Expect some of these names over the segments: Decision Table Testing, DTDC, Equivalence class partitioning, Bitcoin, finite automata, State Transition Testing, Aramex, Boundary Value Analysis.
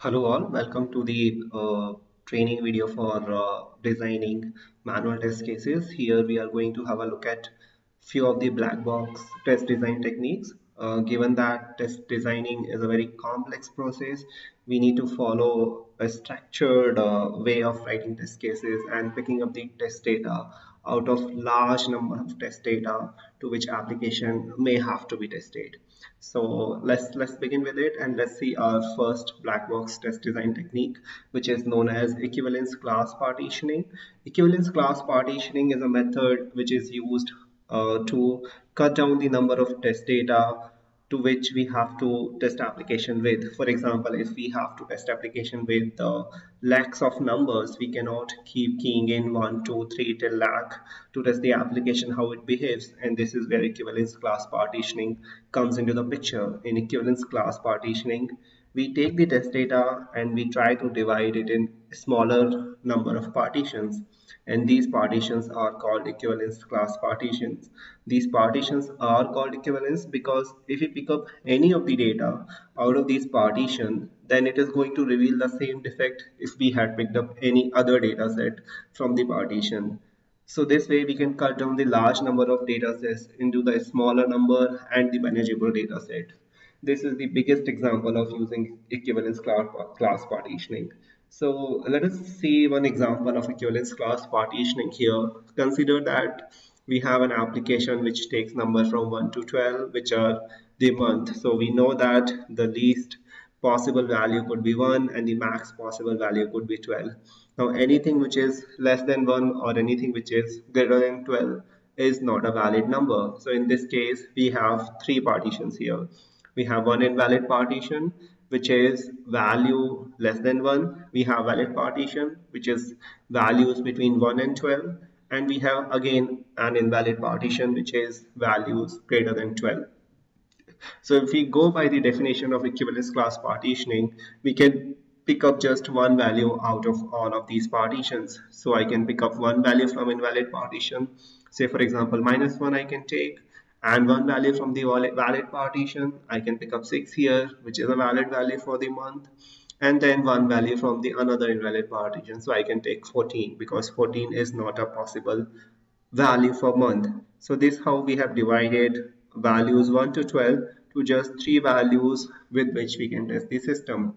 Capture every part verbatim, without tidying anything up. Hello all, welcome to the uh, training video for uh, designing manual test cases. Here we are going to have a look at few of the black box test design techniques. Uh, given that test designing is a very complex process, we need to follow a structured uh, way of writing test cases and picking up the test data out of large number of test data to which application may have to be tested. So let's let's begin with it, and let's see our first black box test design technique, which is known as equivalence class partitioning. Equivalence class partitioning is a method which is used uh, to cut down the number of test data to which we have to test application with. For example, if we have to test application with uh, lakhs of numbers, we cannot keep keying in one, two, three till lakh to test the application how it behaves, and this is where equivalence class partitioning comes into the picture. In equivalence class partitioning, we take the test data and we try to divide it in smaller number of partitions, and these partitions are called equivalence class partitions. These partitions are called equivalence because if we pick up any of the data out of these partitions, then it is going to reveal the same defect if we had picked up any other data set from the partition. So this way we can cut down the large number of data sets into the smaller number and the manageable data set. This is the biggest example of using equivalence class partitioning. So let us see one example of equivalence class partitioning here. Consider that we have an application which takes numbers from one to twelve, which are the month. So we know that the least possible value could be one and the max possible value could be twelve. Now anything which is less than one or anything which is greater than twelve is not a valid number. So in this case, we have three partitions here. We have one invalid partition, which is value less than one. We have valid partition, which is values between one and twelve. And we have again an invalid partition, which is values greater than twelve. So if we go by the definition of equivalence class partitioning, we can pick up just one value out of all of these partitions. So I can pick up one value from invalid partition. Say for example, minus one I can take. And one value from the valid partition, I can pick up six here, which is a valid value for the month, and then one value from the another invalid partition, so I can take fourteen, because fourteen is not a possible value for month. So this how we have divided values one to twelve to just three values with which we can test the system.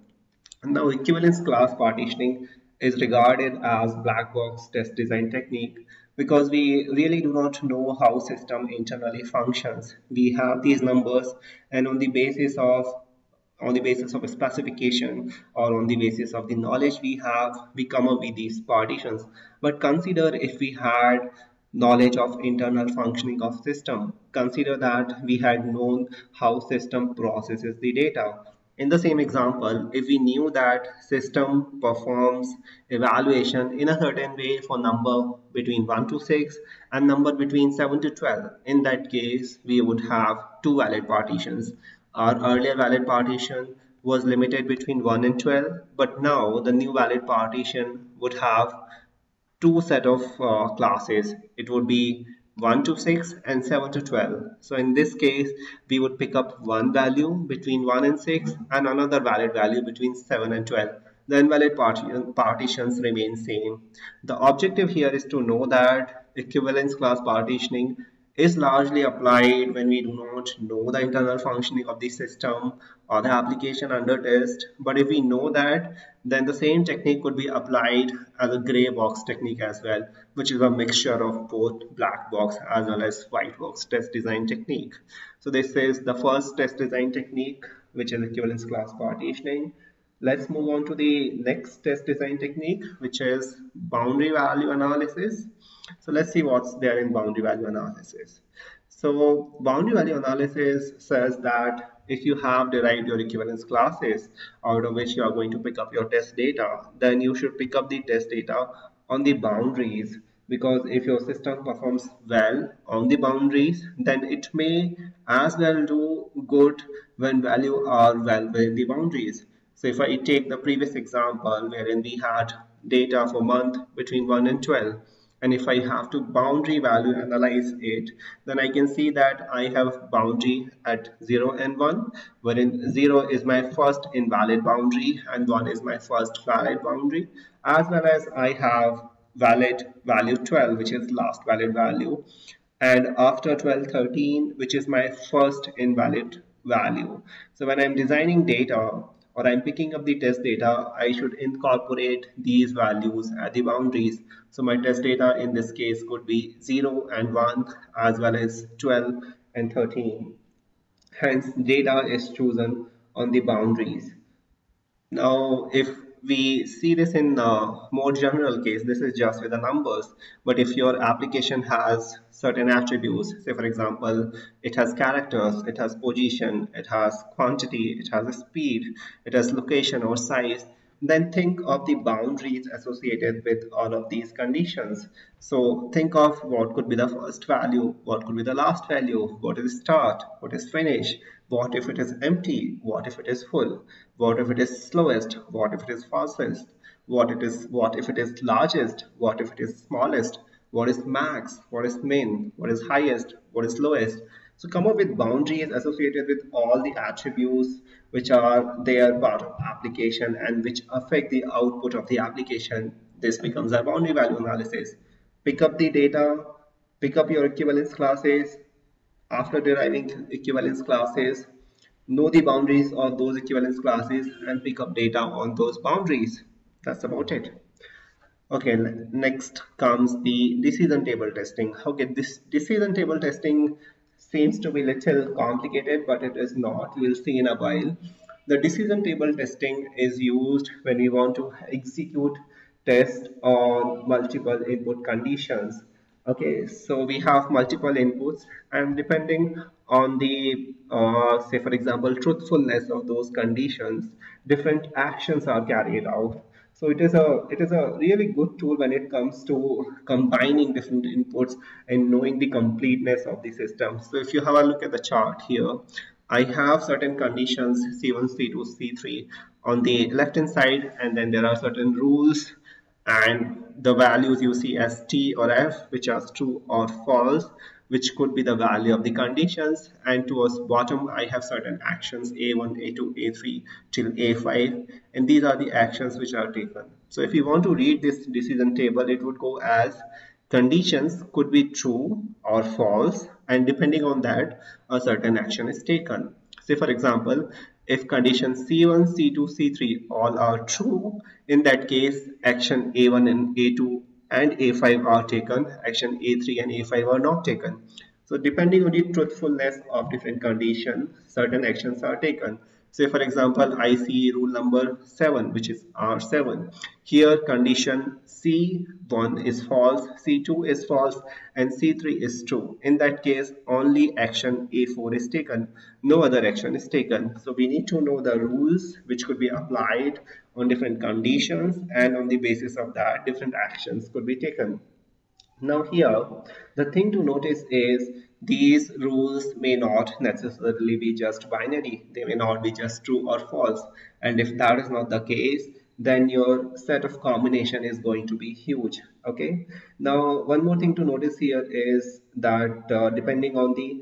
And now equivalence class partitioning is regarded as black box test design technique because we really do not know how system internally functions. We have these numbers, and on the basis of on the basis of a specification or on the basis of the knowledge we have, we come up with these partitions. But consider if we had knowledge of internal functioning of system. Consider that we had known how system processes the data. In the same example, if we knew that system performs evaluation in a certain way for number between one to six and number between seven to twelve, in that case, we would have two valid partitions. Our earlier valid partition was limited between one and twelve, but now the new valid partition would have two set of uh, classes. It would be one to six and seven to twelve. So in this case, we would pick up one value between one and six and another valid value between seven and twelve. The invalid partition, partitions remain same. The objective here is to know that equivalence class partitioning is largely applied when we do not know the internal functioning of the system or the application under test. But if we know that, then the same technique could be applied as a gray box technique as well, which is a mixture of both black box as well as white box test design technique. So this is the first test design technique, which is equivalence class partitioning. Let's move on to the next test design technique, which is boundary value analysis. So let's see what's there in boundary value analysis. So boundary value analysis says that if you have derived your equivalence classes out of which you are going to pick up your test data, then you should pick up the test data on the boundaries, because if your system performs well on the boundaries, then it may as well do good when values are well within the boundaries. So if I take the previous example wherein we had data for month between one and twelve, and if I have to boundary value analyze it, then I can see that I have boundary at zero and one, wherein zero is my first invalid boundary and one is my first valid boundary, as well as I have valid value twelve, which is last valid value, and after twelve, thirteen, which is my first invalid value. So when I'm designing data, or I'm picking up the test data, I should incorporate these values at the boundaries. So my test data in this case could be zero and one, as well as twelve and thirteen. Hence, data is chosen on the boundaries. Now, if we see this in a more general case, this is just with the numbers, but if your application has certain attributes, say for example, it has characters, it has position, it has quantity, it has speed, it has location or size, then think of the boundaries associated with all of these conditions. So think of what could be the first value, what could be the last value, what is start, what is finish, what if it is empty, what if it is full, what if it is slowest, what if it is fastest, what it is, what if it is largest, what if it is smallest, what is max, what is min, what is highest, what is lowest. So come up with boundaries associated with all the attributes which are their part of application and which affect the output of the application. This becomes our boundary value analysis. Pick up the data, pick up your equivalence classes. After deriving equivalence classes, know the boundaries of those equivalence classes and pick up data on those boundaries. That's about it. Okay, next comes the decision table testing. Okay, this decision table testing seems to be a little complicated, but it is not. We'll see in a while. The decision table testing is used when we want to execute tests on multiple input conditions. Okay, so we have multiple inputs, and depending on the, uh, say for example, truthfulness of those conditions, different actions are carried out. So it is a it is a really good tool when it comes to combining different inputs and knowing the completeness of the system. So if you have a look at the chart here, I have certain conditions C one, C two, C three on the left hand side, and then there are certain rules and the values you see as T or F, which are true or false, which could be the value of the conditions, and towards bottom I have certain actions A one, A two, A three till A five, and these are the actions which are taken. So if you want to read this decision table, it would go as conditions could be true or false, and depending on that a certain action is taken. Say for example, if conditions C one, C two, C three all are true, in that case action A one and A two and A five are taken, action A three and A five are not taken. So depending on the truthfulness of different condition, certain actions are taken. Say for example, I see rule number seven, which is R seven. Here condition C one is false, C two is false, and C three is true. In that case, only action A four is taken. No other action is taken. So we need to know the rules which could be applied on different conditions, and on the basis of that, different actions could be taken. Now here, the thing to notice is these rules may not necessarily be just binary. They may not be just true or false. And if that is not the case, then your set of combination is going to be huge. Okay. Now, one more thing to notice here is that uh, depending on the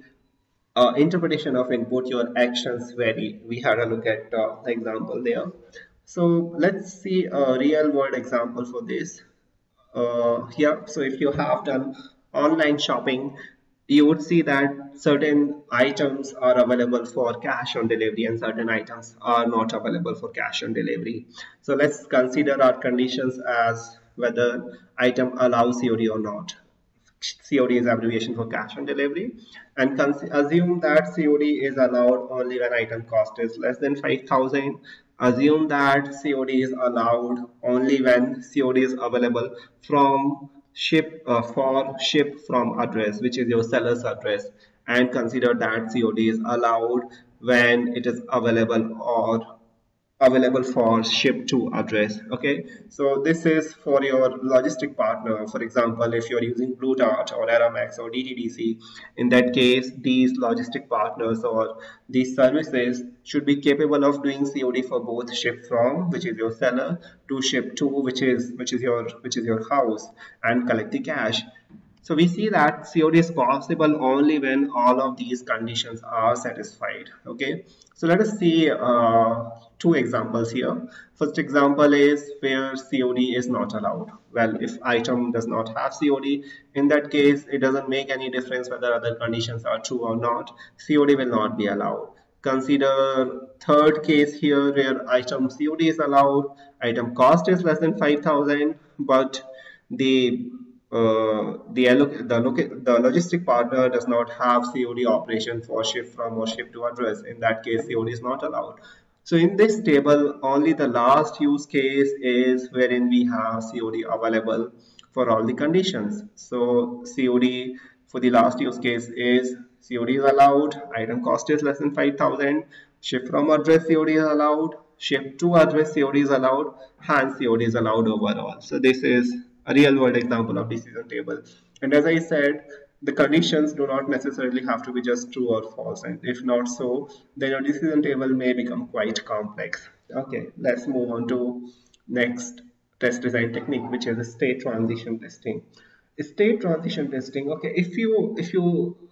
uh, interpretation of input, your actions vary. We had a look at uh, the example there. So let's see a real world example for this. Uh, here, so if you have done online shopping, you would see that certain items are available for cash on delivery and certain items are not available for cash on delivery. So let's consider our conditions as whether item allows C O D or not. C O D is abbreviation for cash on delivery, and assume that C O D is allowed only when item cost is less than five thousand. Assume that C O D is allowed only when C O D is available from ship uh, for ship from address, which is your seller's address, and consider that C O D is allowed when it is available or available for ship to address. Okay, so this is for your logistic partner. For example, if you're using Blue Dart or Aramex or D T D C, in that case, these logistic partners or these services should be capable of doing C O D for both ship from, which is your seller, to ship to, which is which is your which is your house, and collect the cash. So we see that C O D is possible only when all of these conditions are satisfied. Okay, so let us see uh, two examples here. First example is where C O D is not allowed. Well, if item does not have C O D, in that case, it doesn't make any difference whether other conditions are true or not. C O D will not be allowed. Consider third case here where item C O D is allowed, item cost is less than five thousand, but the Uh, the, the, the logistic partner does not have C O D operation for ship from or ship to address. In that case, C O D is not allowed. So in this table, only the last use case is wherein we have C O D available for all the conditions. So C O D for the last use case is C O D is allowed, item cost is less than five thousand, ship from address C O D is allowed, ship to address C O D is allowed, hence C O D is allowed overall. So this is a real-world example of decision table. And as I said, the conditions do not necessarily have to be just true or false. And if not so, then your decision table may become quite complex. Okay, let's move on to next test design technique, which is a state transition testing. State transition testing. Okay, if you if you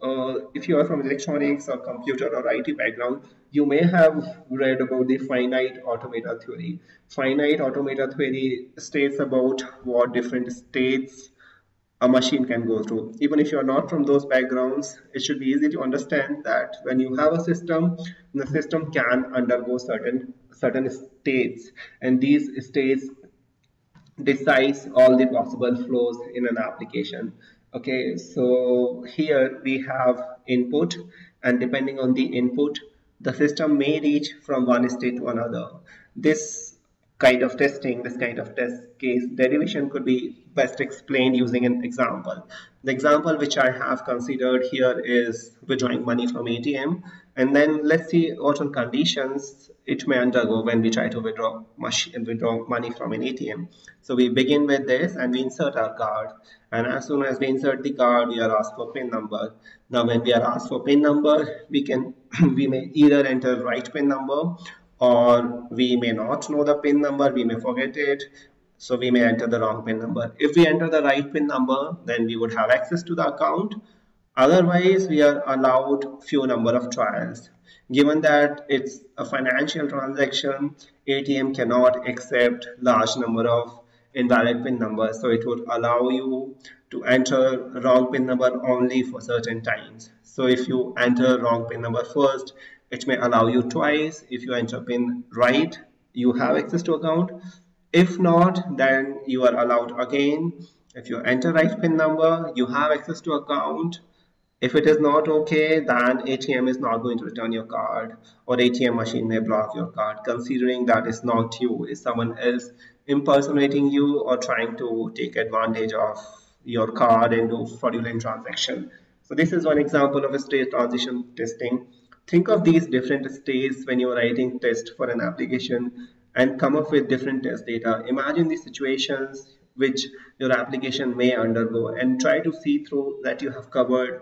uh, if you are from electronics or computer or I T background, you may have read about the finite automata theory. Finite automata theory states about what different states a machine can go through. Even if you are not from those backgrounds, it should be easy to understand that when you have a system, the system can undergo certain certain states, and these states decides all the possible flows in an application. Okay, so here we have input, and depending on the input, the system may reach from one state to another. This kind of testing, this kind of test case derivation could be best explained using an example. The example which I have considered here is withdrawing money from A T M, and then let's see what all conditions it may undergo when we try to withdraw money from an A T M. So we begin with this and we insert our card, and as soon as we insert the card, we are asked for PIN number. Now when we are asked for PIN number, we can we may either enter right PIN number, or we may not know the PIN number, we may forget it, so we may enter the wrong PIN number. If we enter the right PIN number, then we would have access to the account. Otherwise, we are allowed few number of trials. Given that it's a financial transaction, A T M cannot accept large number of invalid PIN numbers, so it would allow you to enter wrong PIN number only for certain times. So if you enter wrong PIN number first, it may allow you twice. If you enter PIN right, you have access to account. If not, then you are allowed again. If you enter right PIN number, you have access to account. If it is not okay, then A T M is not going to return your card, or A T M machine may block your card, considering that it's not you, it's someone else impersonating you or trying to take advantage of your card and do fraudulent transaction. So this is one example of a state transition testing. Think of these different states when you're writing test for an application and come up with different test data. Imagine the situations which your application may undergo and try to see through that you have covered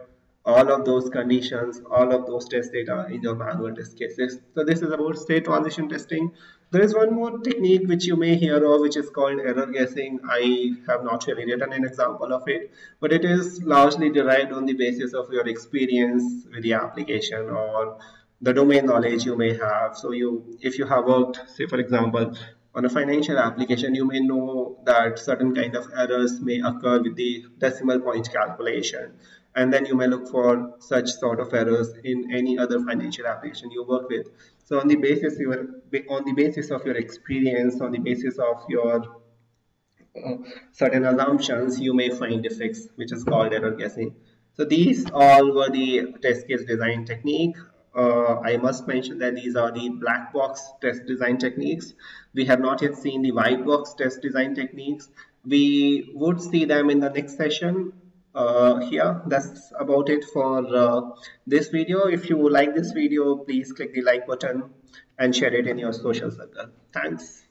all of those conditions, all of those test data in your manual test cases. So this is about state transition testing. There is one more technique which you may hear of, which is called error guessing. I have not really written an example of it, but it is largely derived on the basis of your experience with the application or the domain knowledge you may have. So you, if you have worked, say for example, on a financial application, you may know that certain kind of errors may occur with the decimal point calculation. And then you may look for such sort of errors in any other financial application you work with. So on the basis you are, on the basis of your experience, on the basis of your uh, certain assumptions, you may find defects, which is called error guessing. So these all were the test case design technique. Uh, I must mention that these are the black box test design techniques. We have not yet seen the white box test design techniques. We would see them in the next session. uh, here. That's about it for uh, this video. If you like this video, please click the like button and share it in your social circle. Thanks.